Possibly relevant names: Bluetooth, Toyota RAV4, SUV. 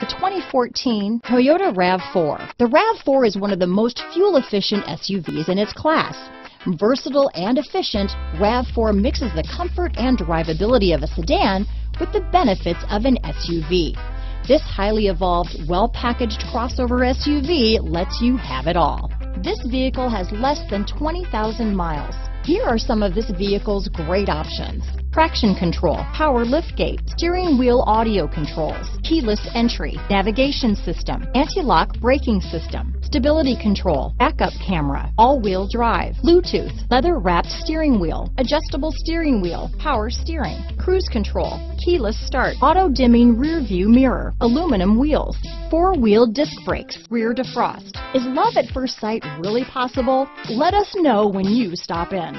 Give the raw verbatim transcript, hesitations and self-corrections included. The twenty fourteen Toyota RAV four. The RAV four is one of the most fuel-efficient S U Vs in its class. Versatile and efficient, RAV four mixes the comfort and drivability of a sedan with the benefits of an S U V. This highly evolved, well-packaged crossover S U V lets you have it all. This vehicle has less than twenty thousand miles. Here are some of this vehicle's great options: traction control, power liftgate, steering wheel audio controls, keyless entry, navigation system, anti-lock braking system, stability control, backup camera, all-wheel drive, Bluetooth, leather-wrapped steering wheel, adjustable steering wheel, power steering, cruise control, keyless start, auto-dimming rear-view mirror, aluminum wheels, four-wheel disc brakes, rear defrost. Is love at first sight really possible? Let us know when you stop in.